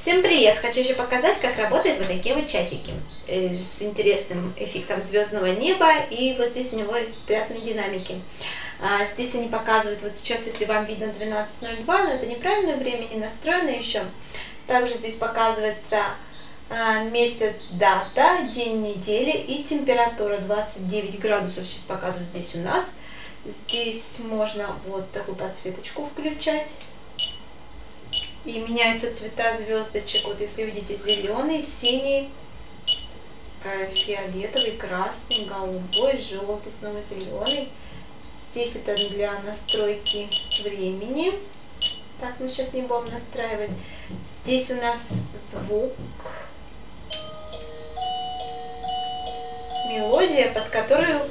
Всем привет! Хочу еще показать, как работают вот такие вот часики с интересным эффектом звездного неба, и вот здесь у него спрятаны динамики. Здесь они показывают, вот сейчас, если вам видно 12:02, но это неправильное время, не настроено еще. Также здесь показывается месяц, дата, день недели и температура 29 градусов, сейчас показывают здесь у нас. Здесь можно вот такую подсветочку включать. И меняются цвета звездочек. Вот если видите, зеленый, синий, фиолетовый, красный, голубой, желтый, снова зеленый. Здесь это для настройки времени. Так, мы сейчас не будем настраивать. Здесь у нас звук. Мелодия, под которую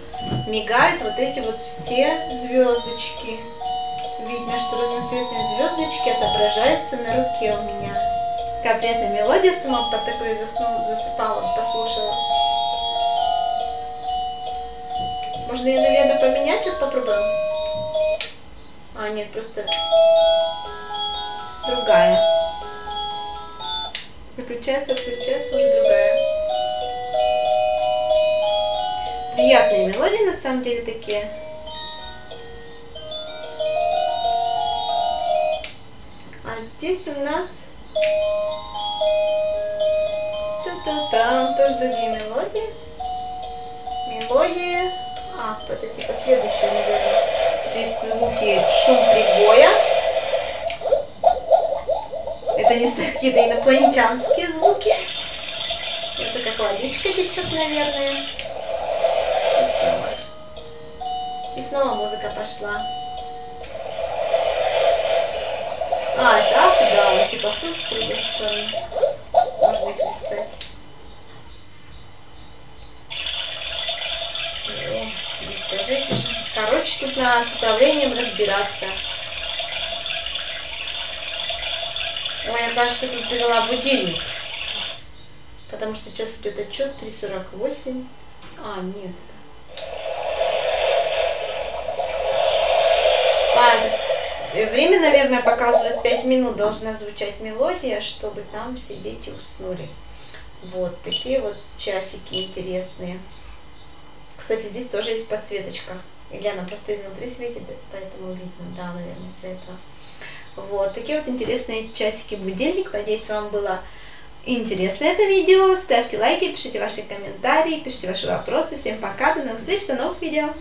мигают вот эти вот все звездочки. Видно, что разноцветные звездочки отображаются на руке у меня. Капрятная мелодия, сама под такой засыпала, послушала. Можно ее, наверное, поменять, сейчас попробуем. А, нет, просто другая. Выключается, включается, уже другая. Приятные мелодии, на самом деле, такие. Здесь у нас та-та-та, тоже другие мелодии. Мелодии, вот эти последующие, наверное. То есть звуки, шум прибоя. Это не какие-то инопланетянские звуки. Это как водичка течет, наверное. И снова музыка пошла. Так, да, вот типа в ту другую сторону. Можно их листать. Листать же. Короче, тут надо с управлением разбираться. Ой, я, кажется, тут завела будильник. Потому что сейчас идет отчет 3:48. Нет. Время, наверное, показывает 5 минут, должна звучать мелодия, чтобы там все дети уснули. Вот такие вот часики интересные. Кстати, здесь тоже есть подсветочка. Или она просто изнутри светит, поэтому видно, да, наверное, из-за этого. Вот такие вот интересные часики-будильник. Надеюсь, вам было интересно это видео. Ставьте лайки, пишите ваши комментарии, пишите ваши вопросы. Всем пока, до новых встреч на новых видео.